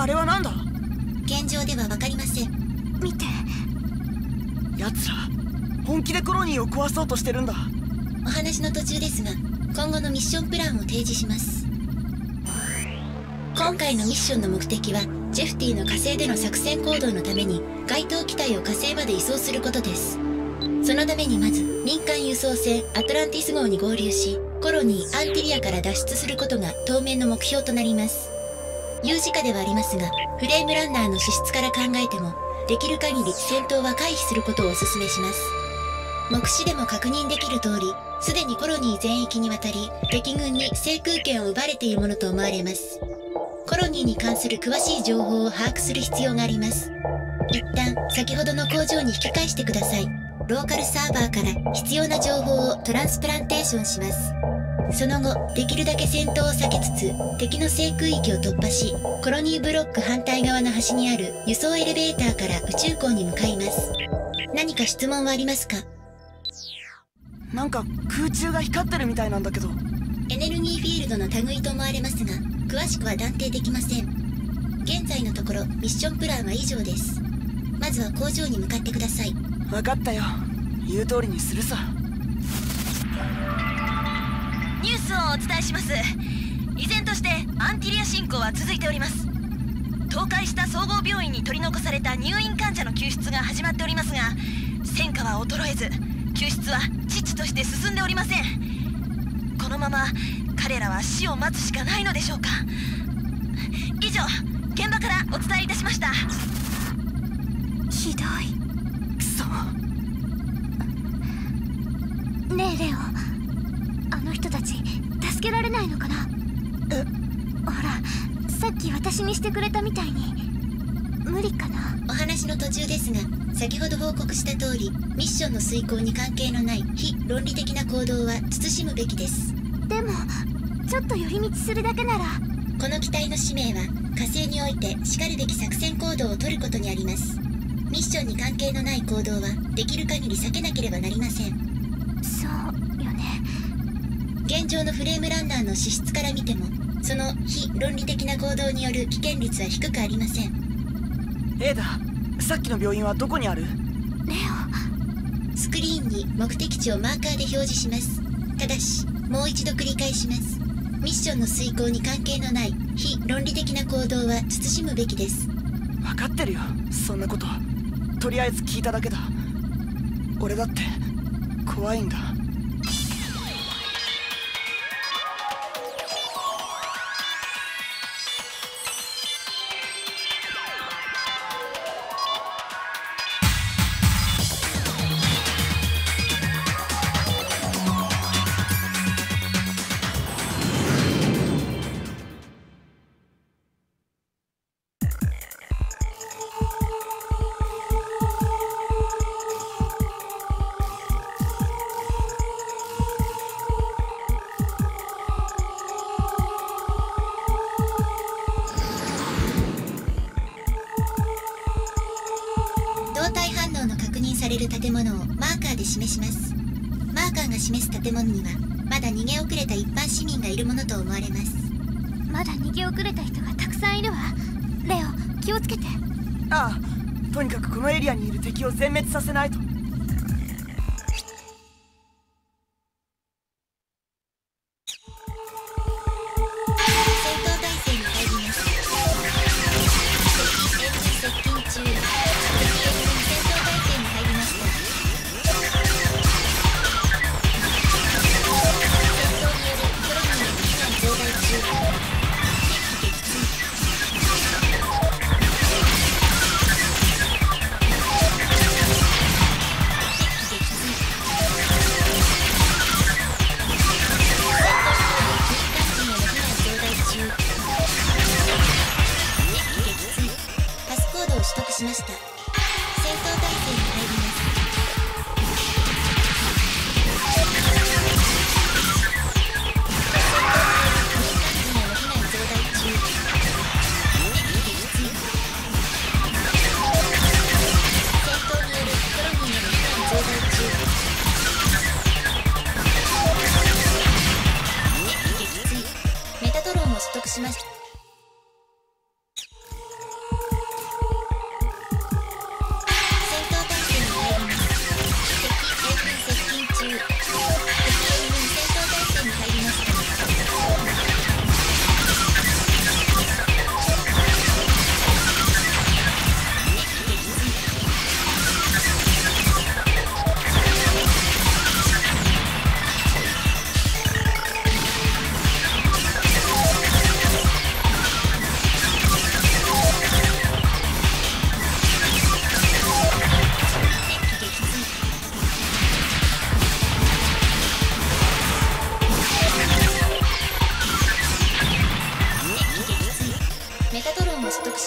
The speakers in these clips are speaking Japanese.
あれは何だ？現状では分かりません。見て。奴ら本気でコロニーを壊そうとしてるんだ。お話の途中ですが、今後のミッションプランを提示します。今回のミッションの目的はジェフティの火星での作戦行動のために該当機体を火星まで移送することです。そのためにまず民間輸送船アトランティス号に合流し、コロニーアンティリアから脱出することが当面の目標となります。有事下ではありますが、フレームランナーの資質から考えてもできる限り戦闘は回避することをお勧めします。目視でも確認できる通り、すでにコロニー全域にわたり敵軍に制空権を奪われているものと思われます。コロニーに関する詳しい情報を把握する必要があります。一旦先ほどの工場に引き返してください。ローカルサーバーから必要な情報をトランスプランテーションします。その後、できるだけ戦闘を避けつつ敵の制空域を突破し、コロニーブロック反対側の端にある輸送エレベーターから宇宙港に向かいます。何か質問はありますか？なんか空中が光ってるみたいなんだけど。エネルギーフィールドの類と思われますが、詳しくは断定できません。現在のところミッションプランは以上です。まずは工場に向かってください。分かったよ。言う通りにするさ。ニュースをお伝えします。依然としてアンティリア侵攻は続いております。倒壊した総合病院に取り残された入院患者の救出が始まっておりますが、戦果は衰えず救出は遅々として進んでおりません。このまま彼らは死を待つしかないのでしょうか。以上、現場からお伝えいたしました。ひどい。クソ。ねえレオ、あの人たち助けられないのかな？え、ほら、さっき私にしてくれたみたいに。無理かな。お話の途中ですが、先ほど報告した通り、ミッションの遂行に関係のない非論理的な行動は慎むべきです。でもちょっと寄り道するだけなら。この機体の使命は火星においてしかるべき作戦行動をとることにあります。ミッションに関係のない行動はできる限り避けなければなりません。現状のフレームランナーの資質から見ても、その非論理的な行動による危険率は低くありません。エイダ、さっきの病院はどこにある？レオ。スクリーンに目的地をマーカーで表示します。ただし、もう一度繰り返します。ミッションの遂行に関係のない非論理的な行動は慎むべきです。分かってるよ、そんなこと。とりあえず聞いただけだ。俺だって怖いんだ。建物をマーカーで示します。マーカーが示す建物にはまだ逃げ遅れた一般市民がいるものと思われます。まだ逃げ遅れた人がたくさんいるわ。レオ、気をつけて。ああ、とにかくこのエリアにいる敵を全滅させないと。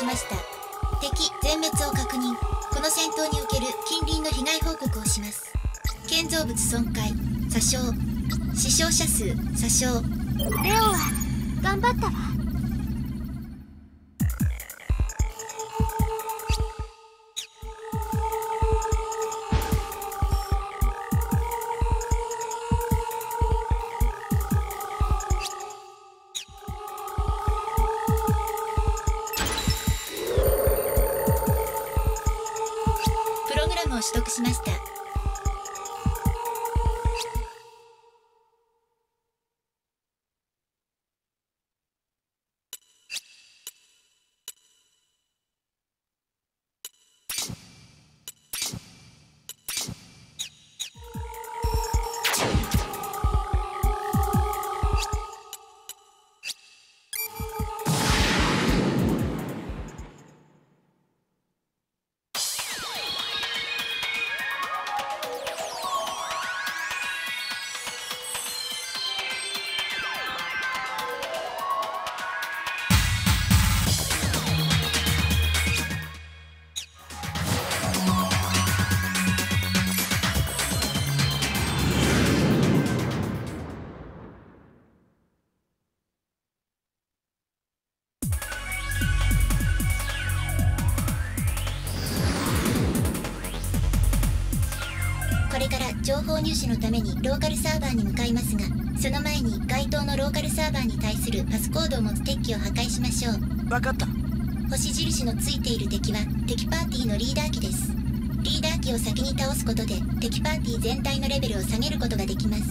しました。敵全滅を確認。この戦闘における近隣の被害報告をします。建造物損壊、詐傷、死傷者数、詐傷。レオは頑張ったわ。取得しました。情報入手のためにローカルサーバーに向かいますが、その前に該当のローカルサーバーに対するパスコードを持つ敵機を破壊しましょう。分かった。星印のついている敵は敵パーティーのリーダー機です。リーダー機を先に倒すことで敵パーティー全体のレベルを下げることができます。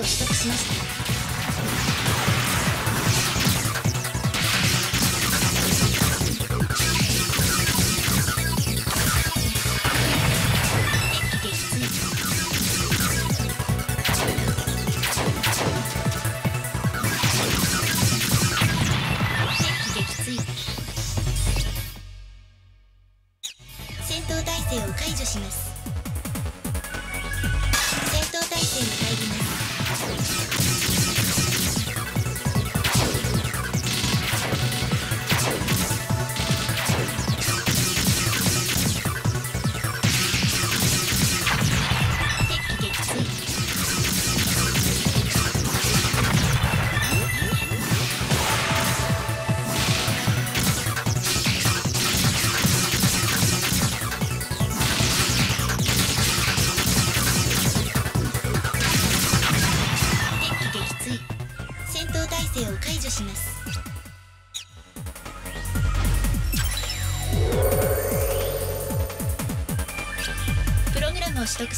取得し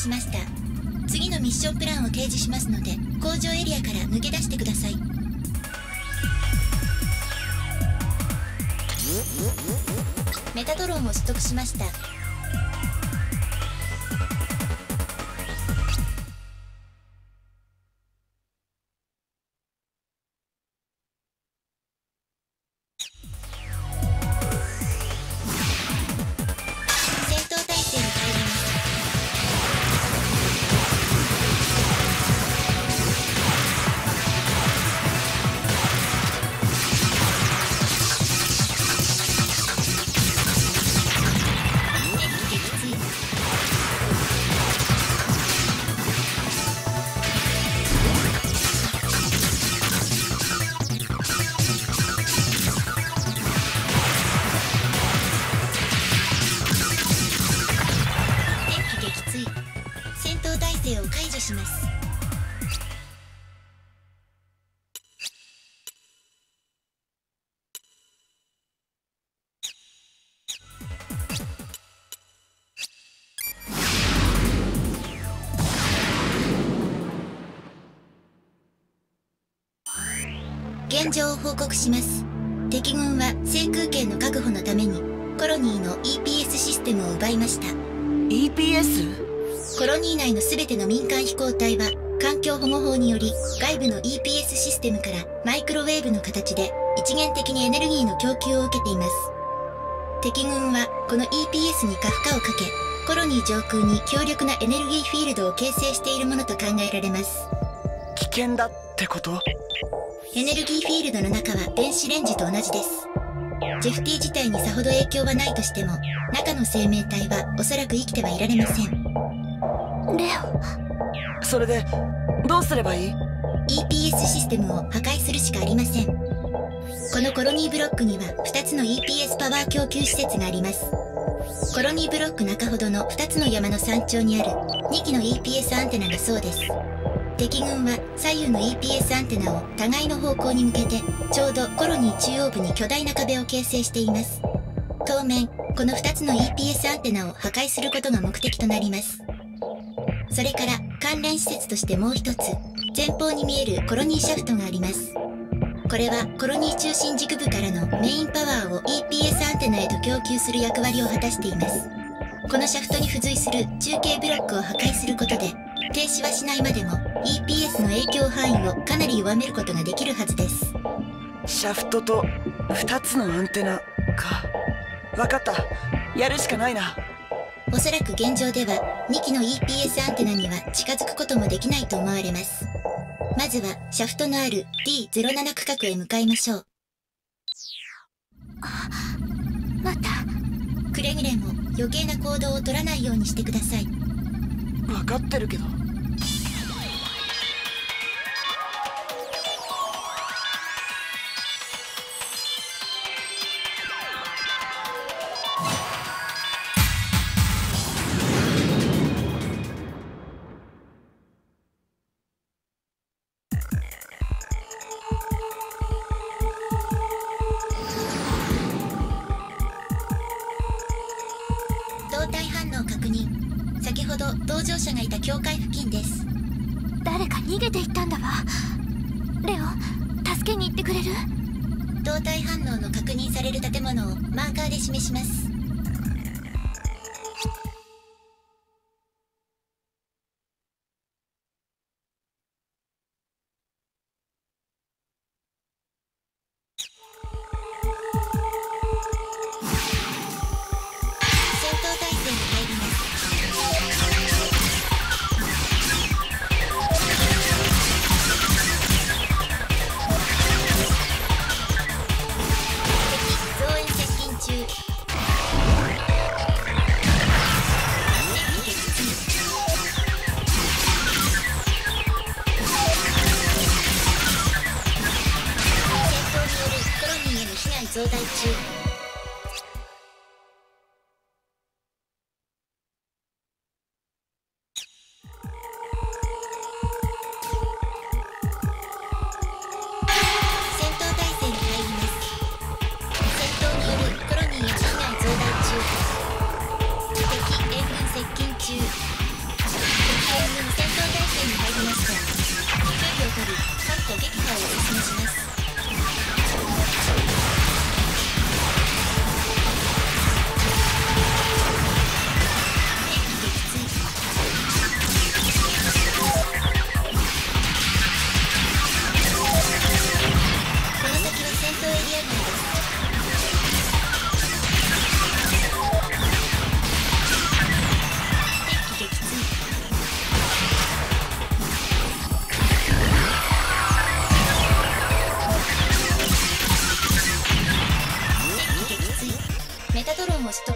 ました。次のミッションプランを提示しますので、工場エリアから抜け出してください。メタドローンを取得しました。現状を報告します。敵軍は制空権の確保のためにコロニーの EPS システムを奪いました。 EPS？ コロニー内の全ての民間飛行体は環境保護法により外部の EPS システムからマイクロウェーブの形で一元的にエネルギーの供給を受けています。敵軍はこの EPS に過負荷をかけコロニー上空に強力なエネルギーフィールドを形成しているものと考えられます。危険だってこと？エネルギーフィールドの中は電子レンジと同じです。ジェフティ自体にさほど影響はないとしても中の生命体はおそらく生きてはいられません。レオ、それでどうすればいい？ EPS システムを破壊するしかありません。このコロニーブロックには2つの EPS パワー供給施設があります。コロニーブロック中ほどの2つの山の山頂にある2基の EPS アンテナがそうです。敵軍は左右の EPS アンテナを互いの方向に向けてちょうどコロニー中央部に巨大な壁を形成しています。当面この2つの EPS アンテナを破壊することが目的となります。それから関連施設としてもう一つ前方に見えるコロニーシャフトがあります。これはコロニー中心軸部からのメインパワーを EPS アンテナへと供給する役割を果たしています。このシャフトに付随する中継ブロックを破壊することで停止はしないまでもEPS の影響範囲をかなり弱めることができるはずです。シャフトと2つのアンテナか。分かった、やるしかないな。おそらく現状では2基の EPS アンテナには近づくこともできないと思われます。まずはシャフトのある D07 区画へ向かいましょう。あ、また。くれぐれも余計な行動を取らないようにしてください。分かってるけど。同乗者がいた境界付近です。誰か逃げていったんだわ。レオ、助けに行ってくれる？動体反応の確認される建物をマーカーで示します。増大中。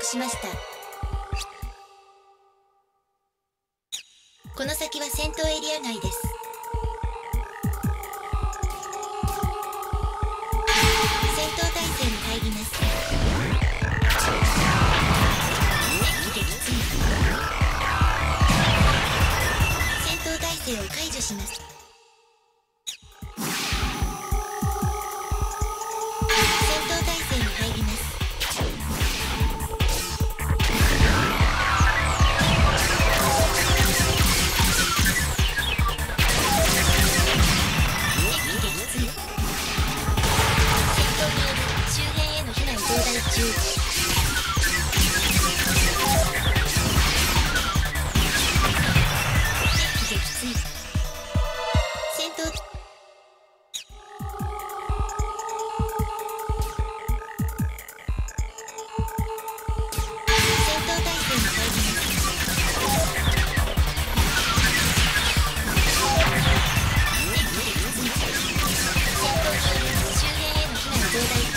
しました。この先は戦闘エリア外です。戦闘態勢に入ります。戦闘態勢を解除します。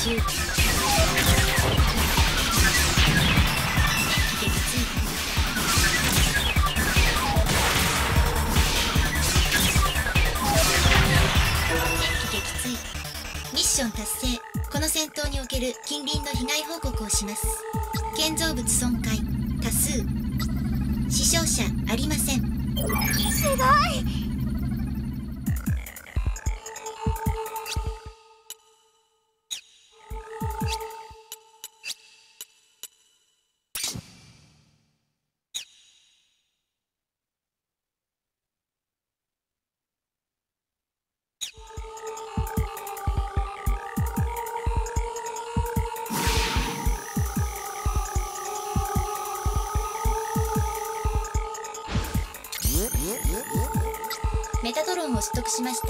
ミッション達成。この戦闘における近隣の被害報告をします。建造物損壊多数、死傷者ありません。すごい。メタトロンを取得しました。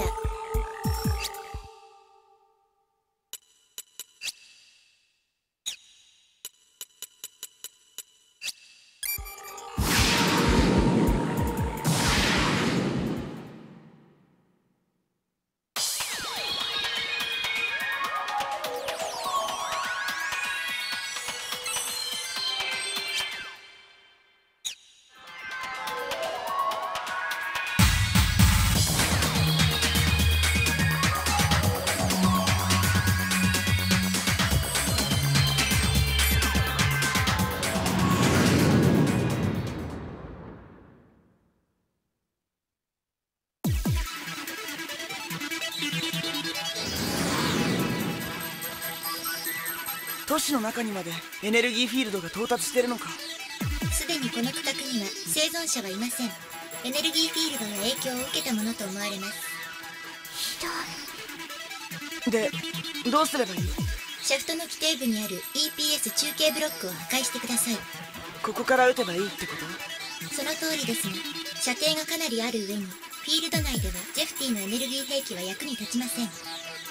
都市の中にまでエネルギーフィールドが到達してるのか。すでにこの区画には生存者はいません。エネルギーフィールドの影響を受けたものと思われます。ひどい。で、どうすればいい？シャフトの規定部にある EPS 中継ブロックを破壊してください。ここから撃てばいいってこと？その通りですね。射程がかなりある上にフィールド内ではジェフティのエネルギー兵器は役に立ちません。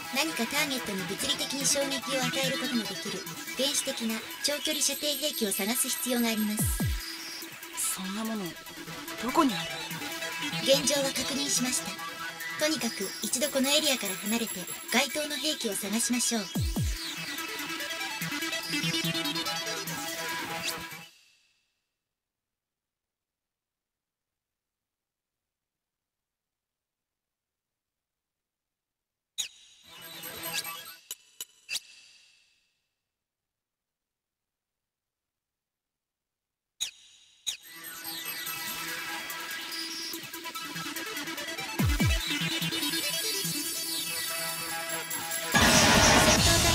何かターゲットに物理的に衝撃を与えることもできる電子的な長距離射程兵器を探す必要があります。そんなものどこにある？現状は確認しました。とにかく一度このエリアから離れて該当の兵器を探しましょう。戦闘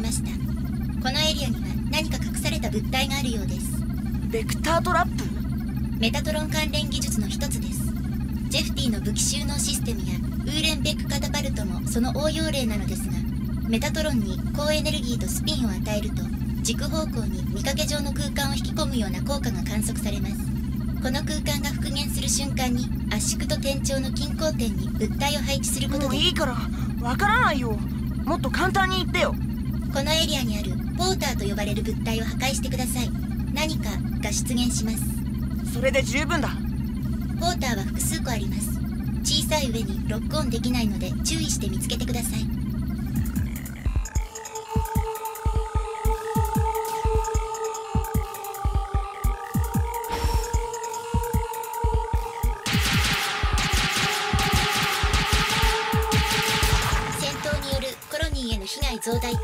しました。このエリアには何か隠された物体があるようです。ベクタートラップ、メタトロン関連技術の一つです。ジェフティの武器収納システムやウーレンベックカタパルトもその応用例なのですが、メタトロンに高エネルギーとスピンを与えると軸方向に見かけ上の空間を引き込むような効果が観測されます。この空間が復元する瞬間に圧縮と転調の均衡点に物体を配置することで、もういいからわからないよ、もっと簡単に言ってよ。このエリアにあるポーターと呼ばれる物体を破壊してください。何かが出現します。それで十分だ。ポーターは複数個あります。小さい上にロックオンできないので注意して見つけてください。増大中。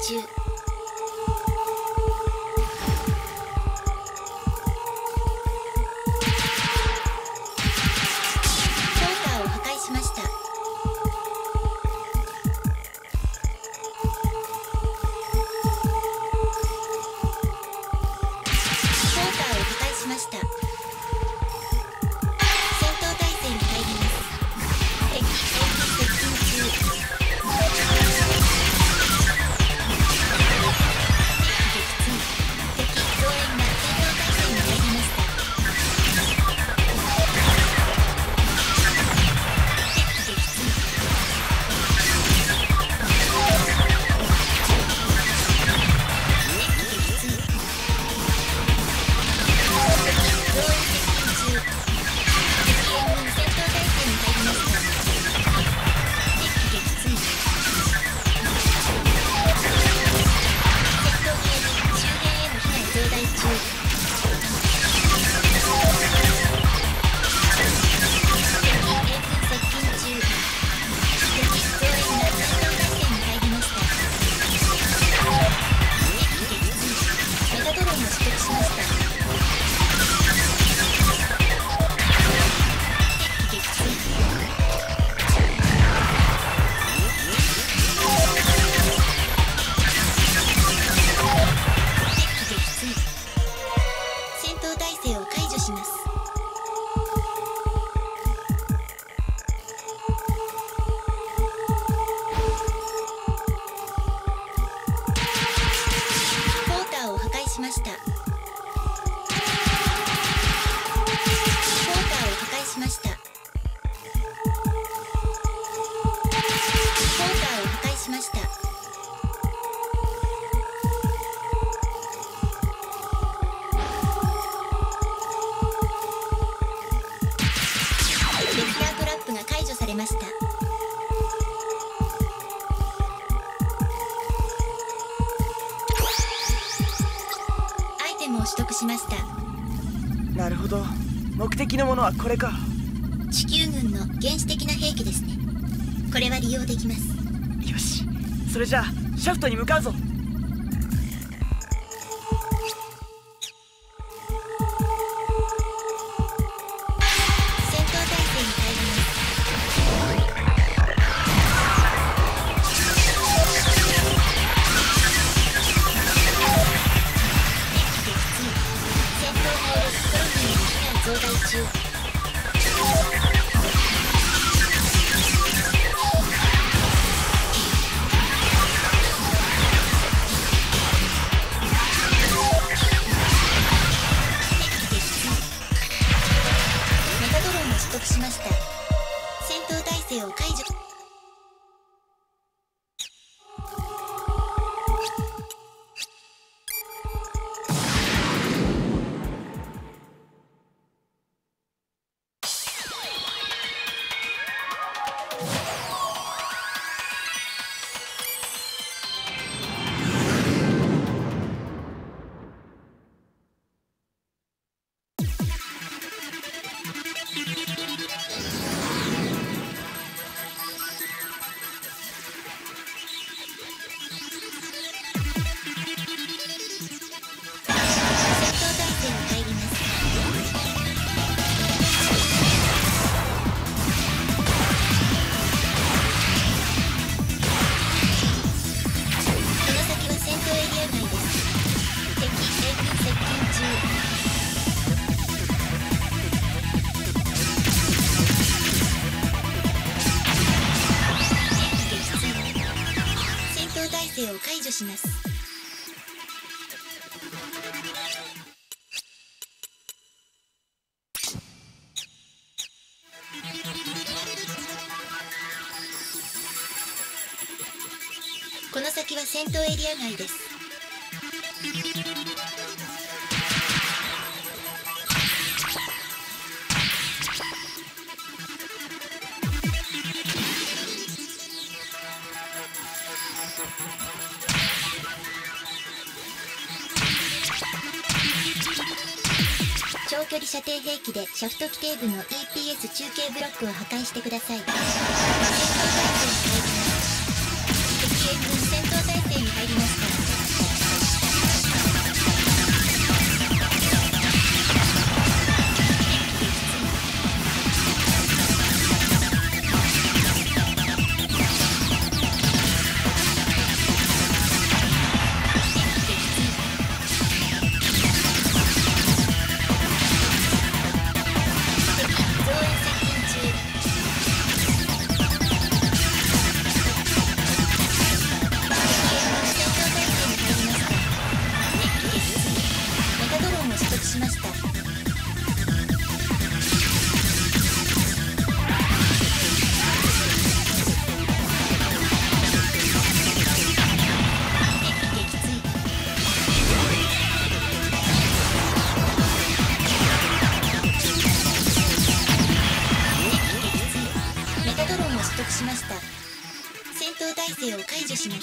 なるほど、目的のものはこれか。地球軍の原始的な兵器ですね。これは利用できます。よし、それじゃあシャフトに向かうぞ。定を解除します。この先は戦闘エリア外です。長距離射程兵器でシャフト規定部の EPS 中継ブロックを破壊してください。戦闘態勢に入りました。戦闘態勢を解除します。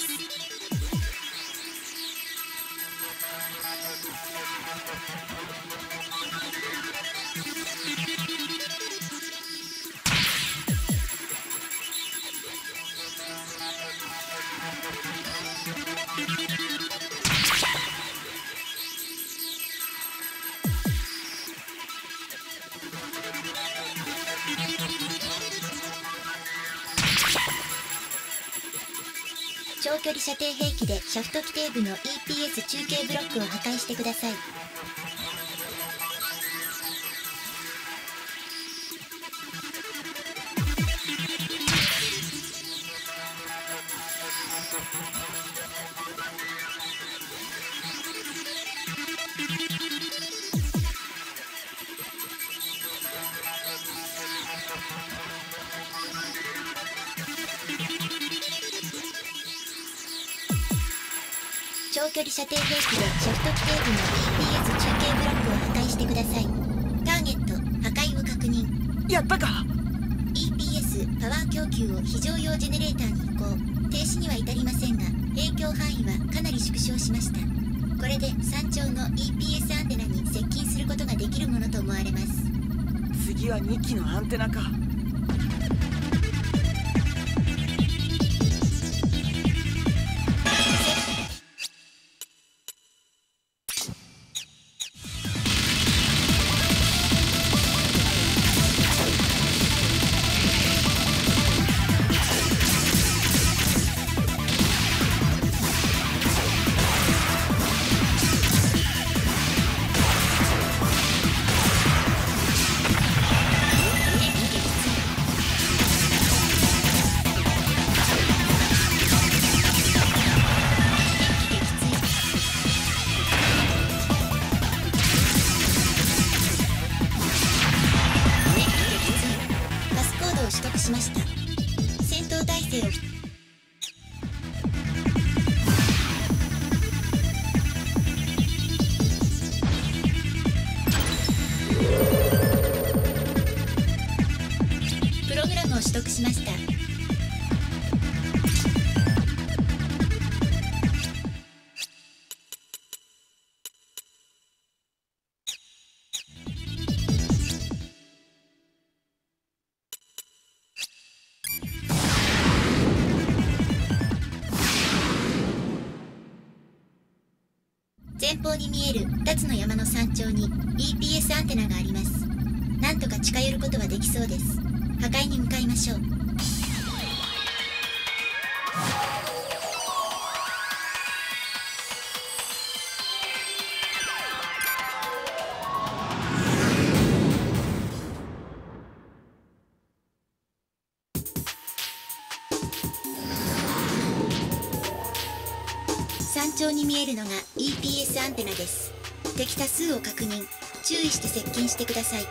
長距離射程兵器でシャフト規定部の EPS 中継ブロックを破壊してください。長距離射程兵器でシャフト規定部の EPS 中継ブロックを破壊してください。ターゲット破壊を確認。やったか。 EPS パワー供給を非常用ジェネレーターに移行。停止には至りませんが影響範囲はかなり縮小しました。これで山頂の EPS アンテナに接近することができるものと思われます。次は2機のアンテナか。しました。戦闘態勢を。プログラムを取得しました。前方に見える2つの山の山頂に EPS アンテナがあります。なんとか近寄ることはできそうです。破壊に向かいましょう。山頂に見えるのが EPS アンテナです。敵多数を確認、注意して接近してください。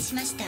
しました。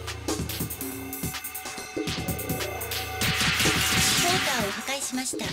クォーターを破壊しました。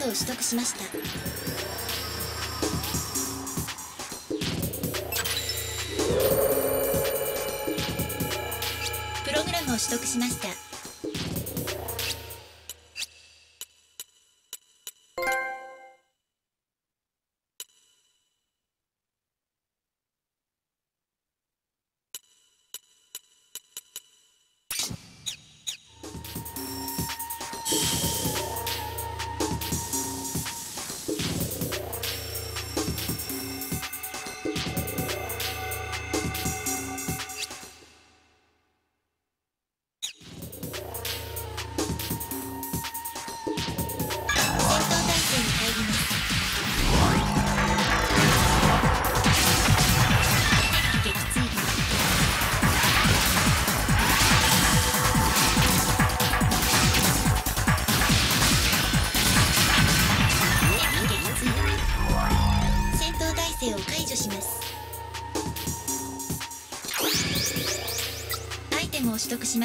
ドを取得しました。プログラムを取得しました。取得し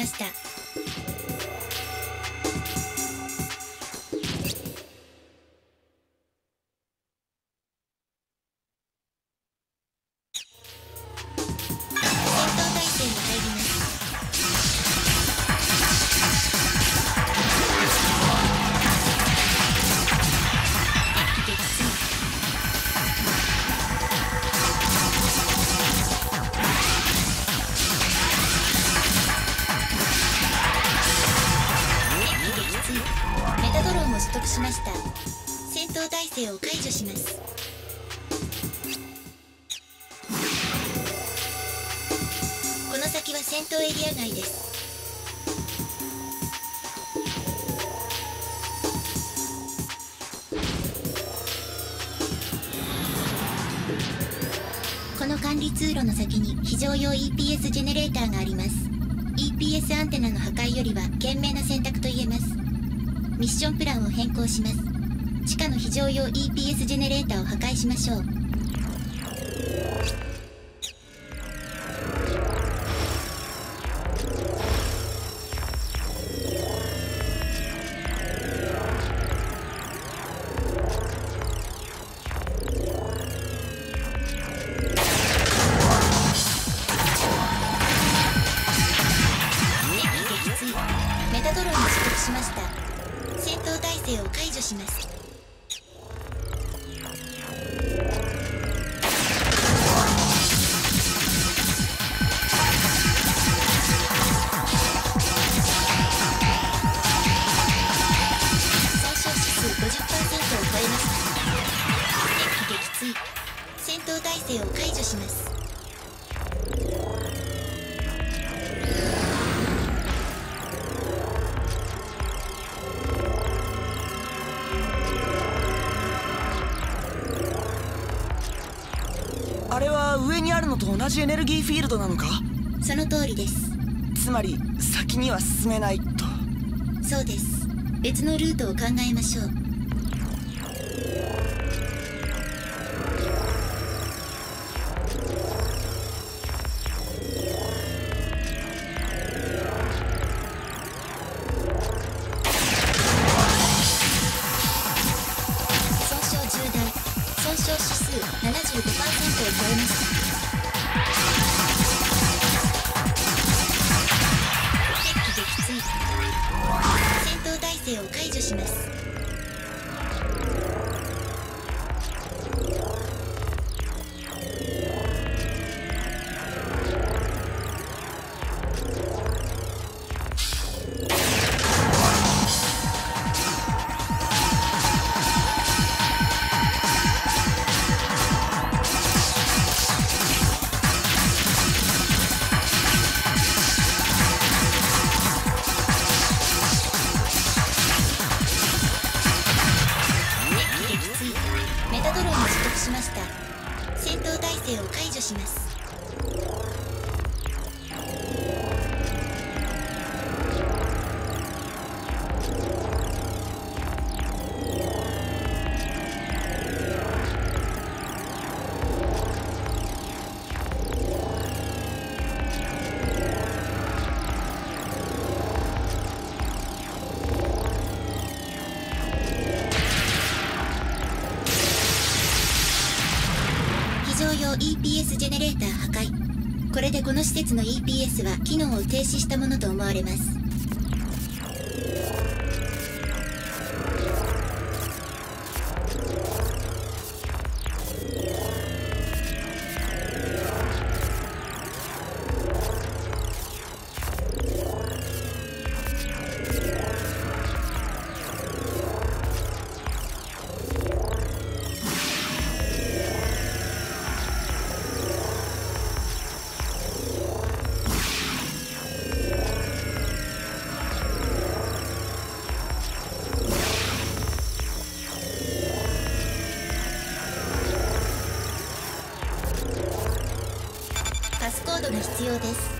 ました。戦闘態勢を解除します。この先は戦闘エリア外です。この管理通路の先に非常用 EPS ジェネレーターがあります。EPS アンテナの破壊よりは賢明な選択と言えます。ミッションプランを変更します。地下の非常用 EPS ジェネレーターを破壊しましょう。メタドローンを取得しました。戦闘態勢を解除します。損傷指数 50% を超えました。撃墜。戦闘態勢を解除します。あれは上にあるのと同じエネルギーフィールドなのか？その通りです。つまり先には進めないと。そうです。別のルートを考えましょう。損傷重大。損傷指数 75% を超えました。戦闘態勢を解除します。戦闘態勢を解除します。EPS ジェネレーター破壊。これでこの施設の EPS は機能を停止したものと思われます。パスコードが必要です。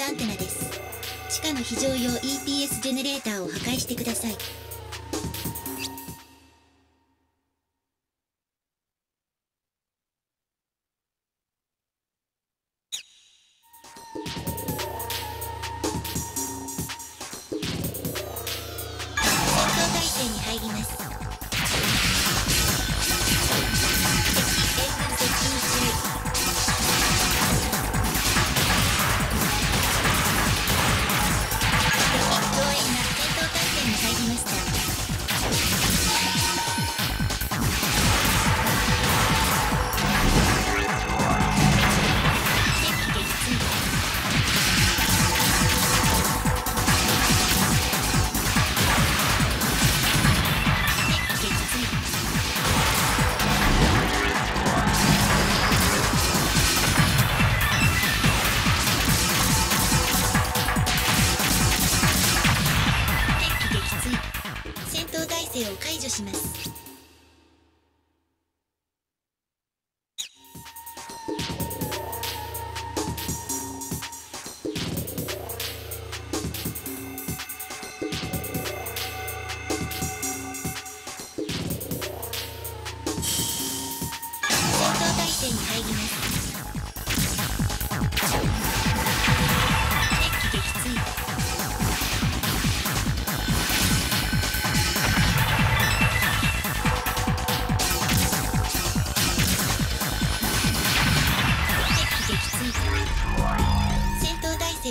アンテナです。地下の非常用 EPS ジェネレーターを破壊してください。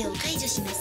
定を解除します。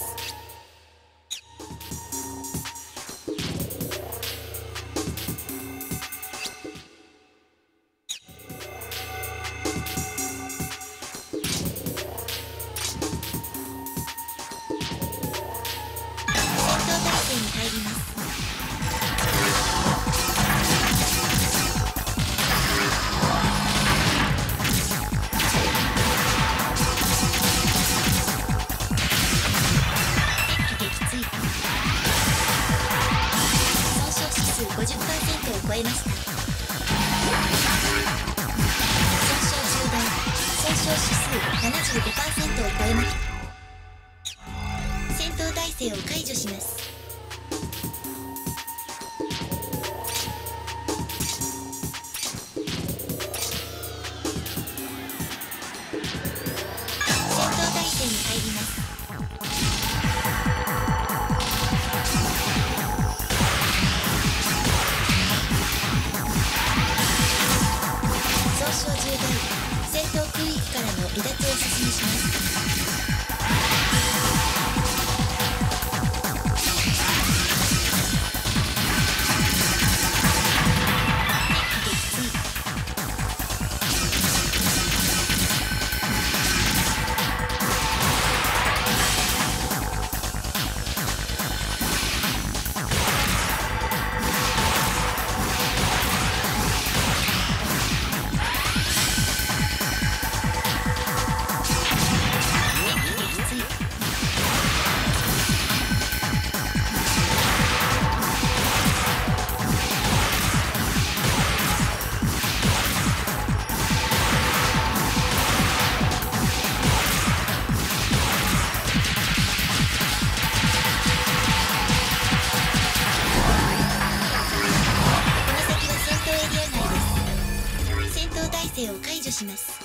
戦闘態勢を解除します。戦闘態勢に入ります。損傷重大、戦闘空域からの離脱を進めします。を解除します。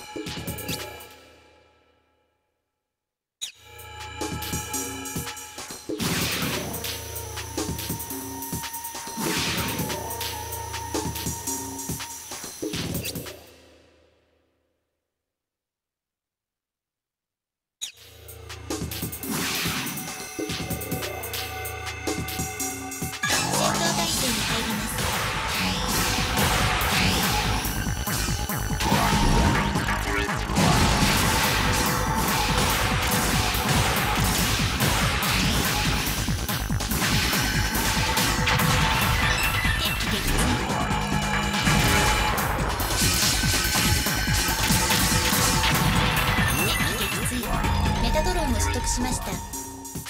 しました。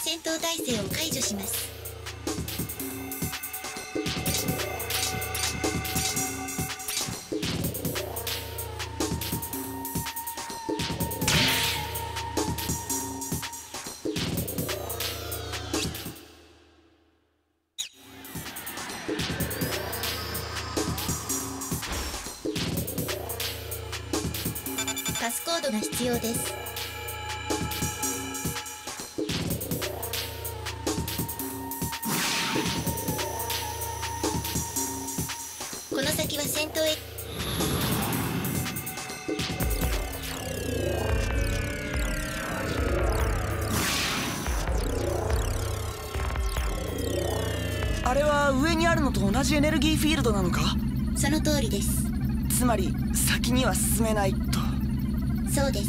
戦闘態勢を解除します。パスコードが必要です。先は戦闘へ。あれは上にあるのと同じエネルギーフィールドなのか？その通りです。つまり先には進めないと。そうです。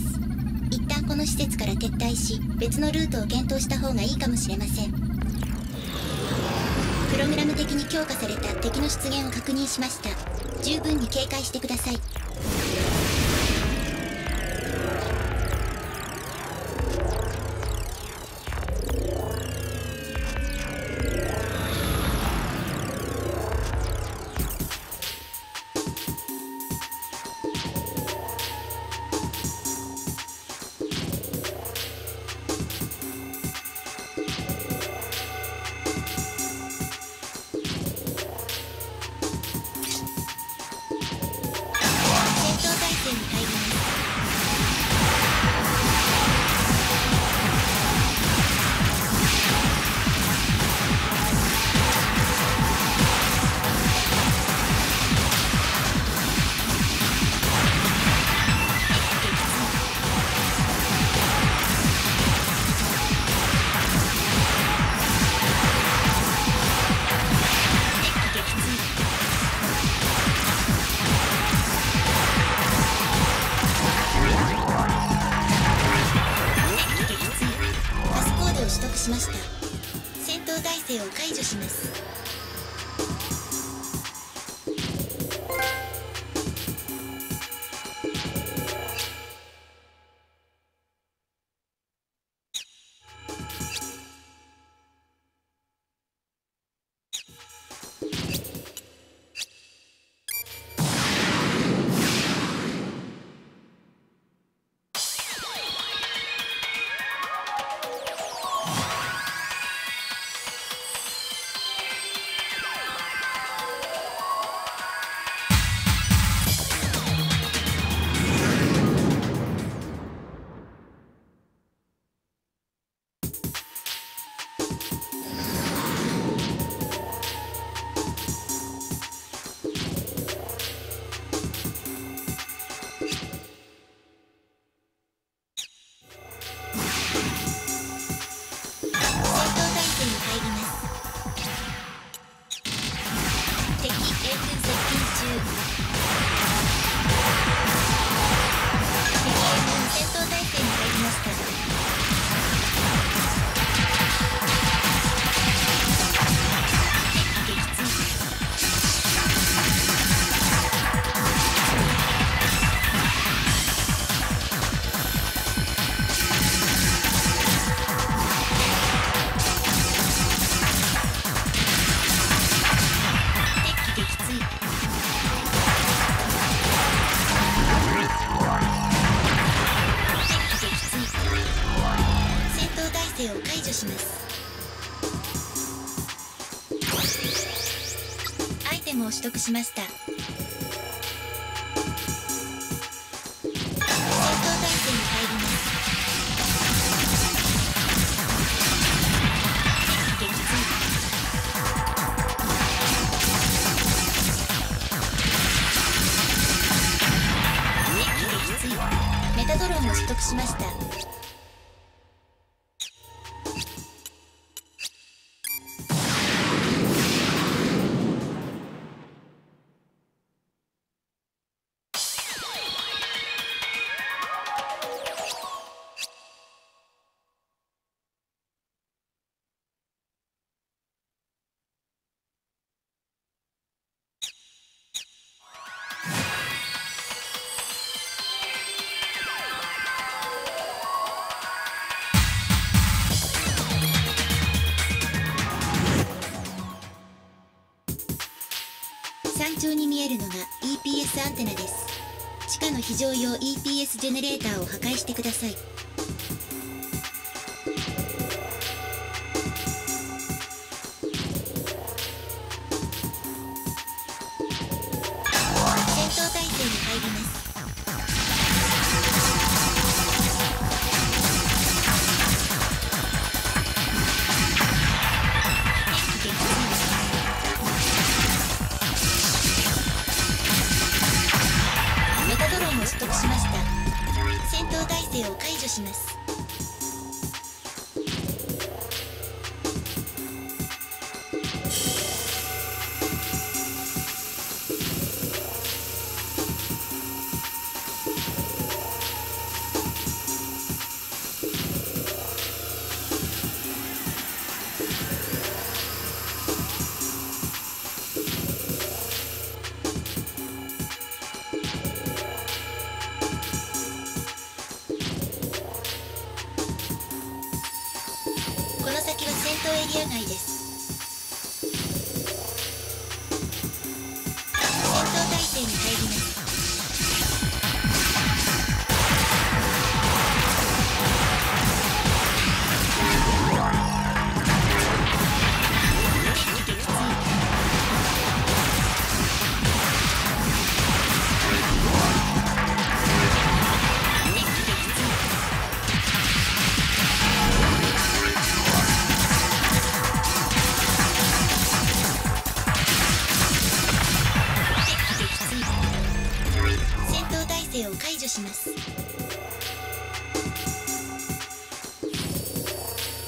一旦この施設から撤退し、別のルートを検討した方がいいかもしれません。プログラム的に強化された敵の出現を確認しました。十分に警戒してください。戦闘取得しました。戦闘態勢を解除します。 取得しました。戦闘態勢に入ります。敵撃墜。メタドローンを取得しました。 山頂に見えるのが EPS アンテナです。地下の非常用 EPS ジェネレーターを破壊してください。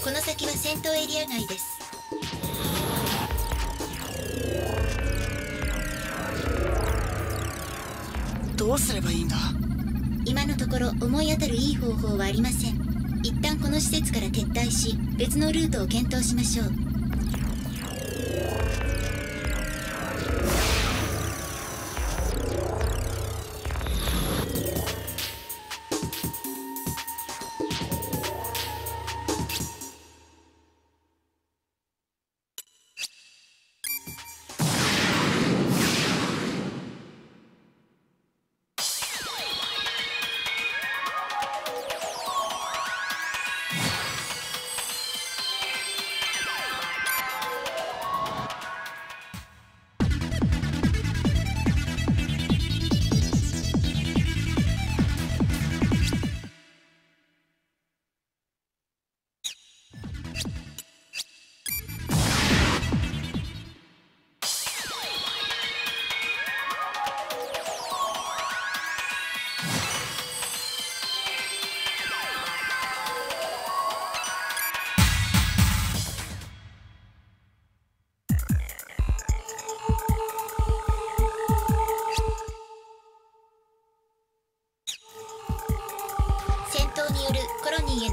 この施設から撤退し、別のルートを検討しましょう。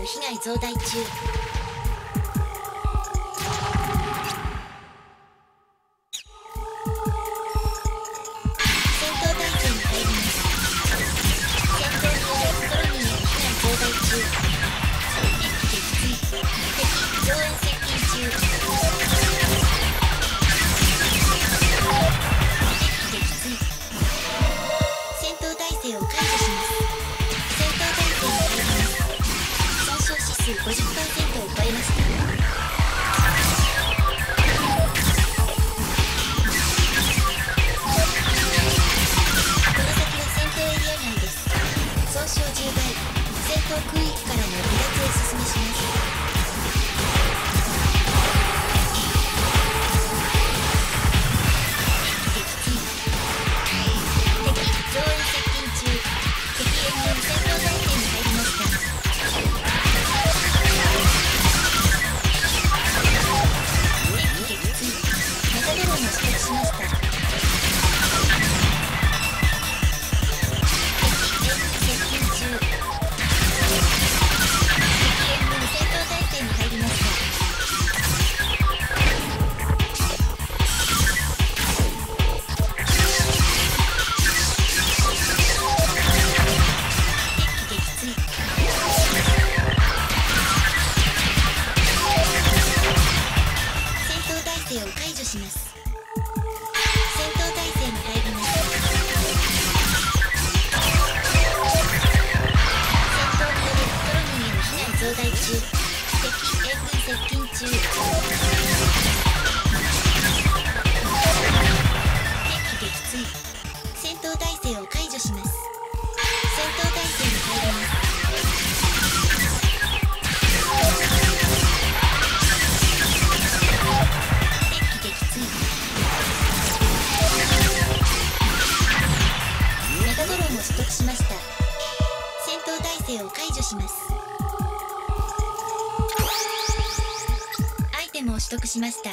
被害増大中。しました。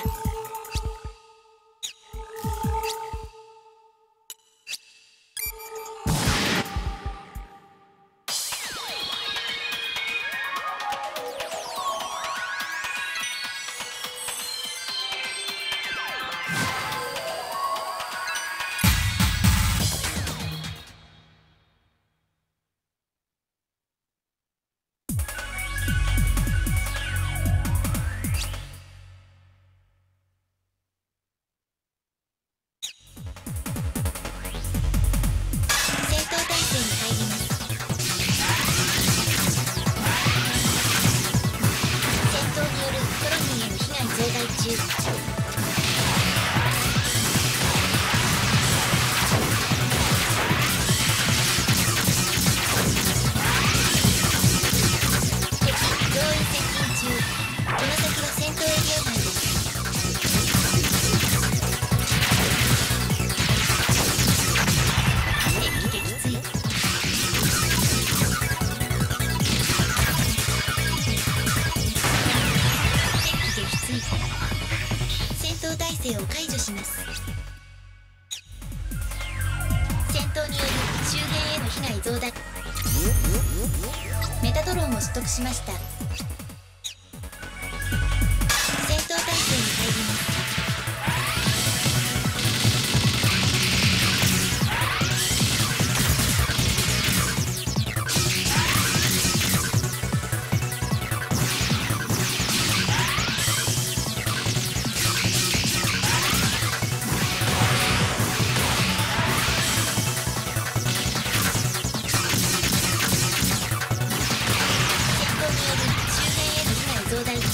メタトロンを取得しました。在中。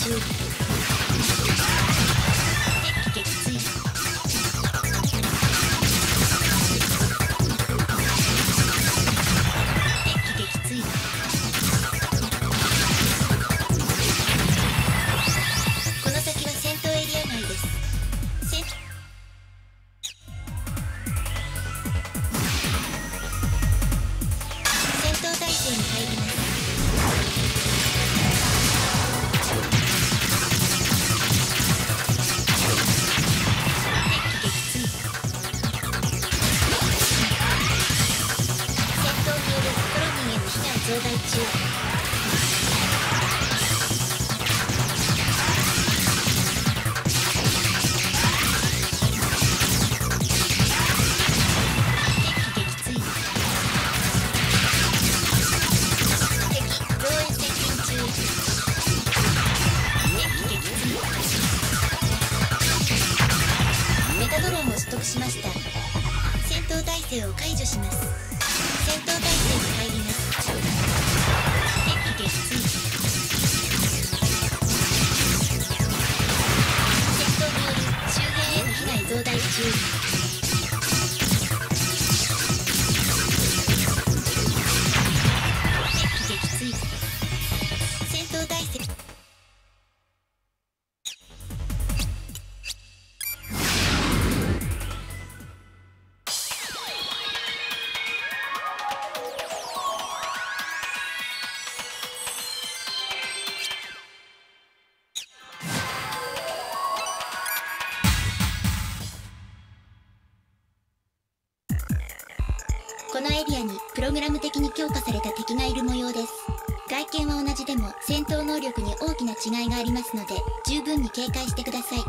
このエリアにプログラム的に強化された敵がいる模様です。外見は同じでも戦闘能力に大きな違いがありますので、十分に警戒してください。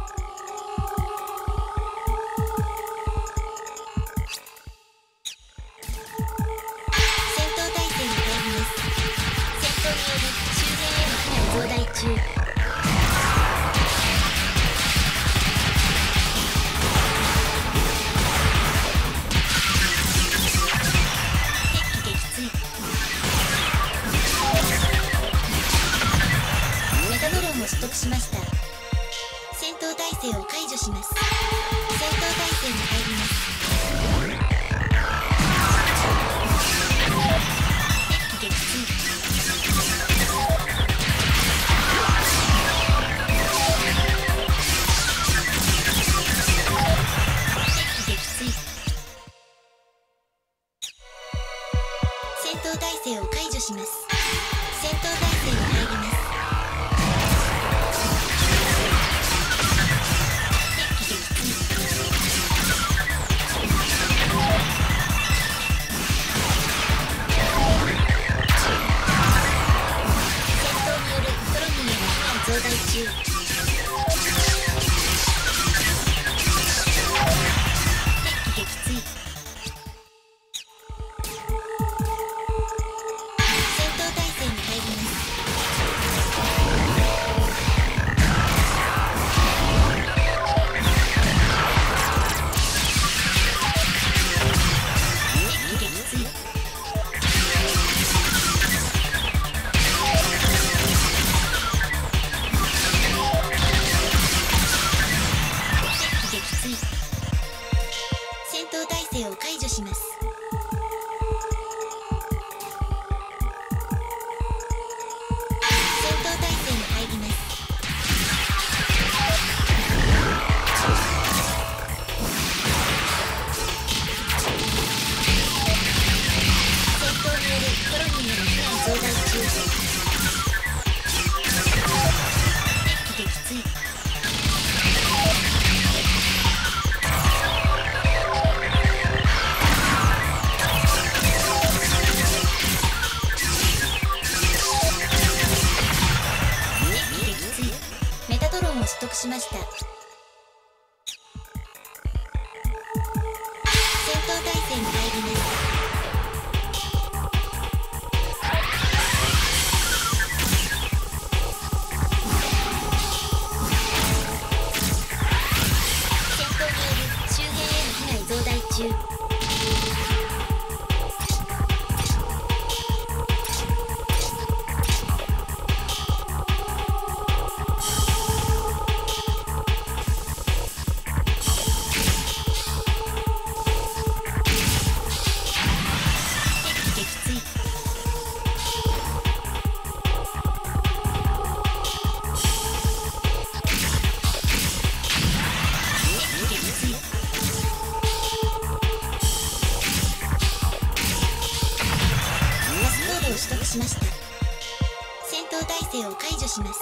定を解除します。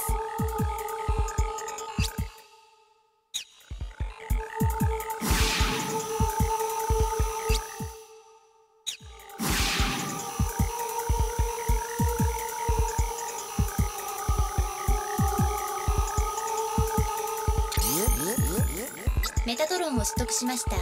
メタトロンを取得しました。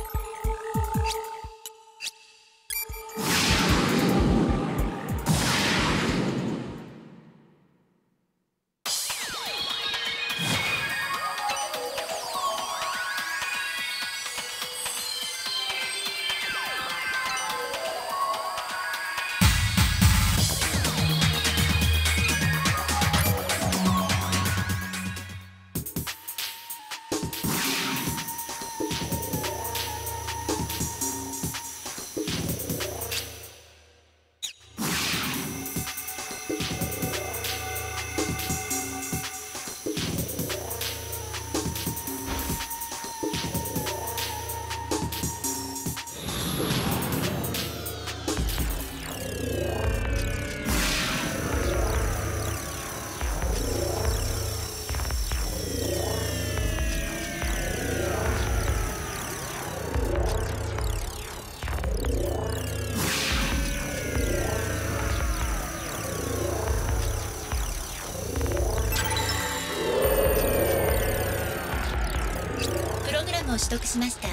取得しました。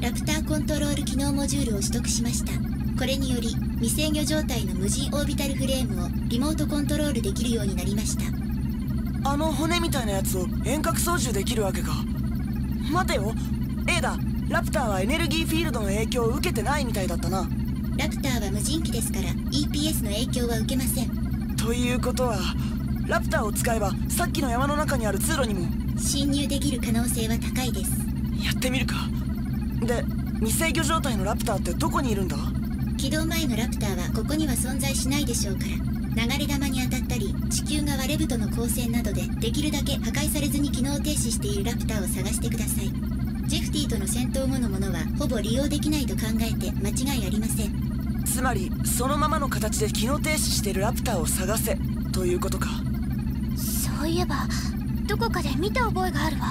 ラプターコントロール機能モジュールを取得しました。これにより未制御状態の無人オービタルフレームをリモートコントロールできるようになりました。あの骨みたいなやつを遠隔操縦できるわけか。待てよエイダ、ラプターはエネルギーフィールドの影響を受けてないみたいだったな。ラプターは無人機ですから EPS の影響は受けません。ということはラプターを使えばさっきの山の中にある通路にも侵入できる可能性は高いです。やってみるか。で、未制御状態のラプターってどこにいるんだ？起動前のラプターはここには存在しないでしょうから、流れ弾に当たったり地球が割れ部との交戦などでできるだけ破壊されずに機能停止しているラプターを探してください。ジェフティとの戦闘後のものはほぼ利用できないと考えて間違いありません。つまりそのままの形で機能停止しているラプターを探せということか。そういえばどこかで見た覚えがあるわ。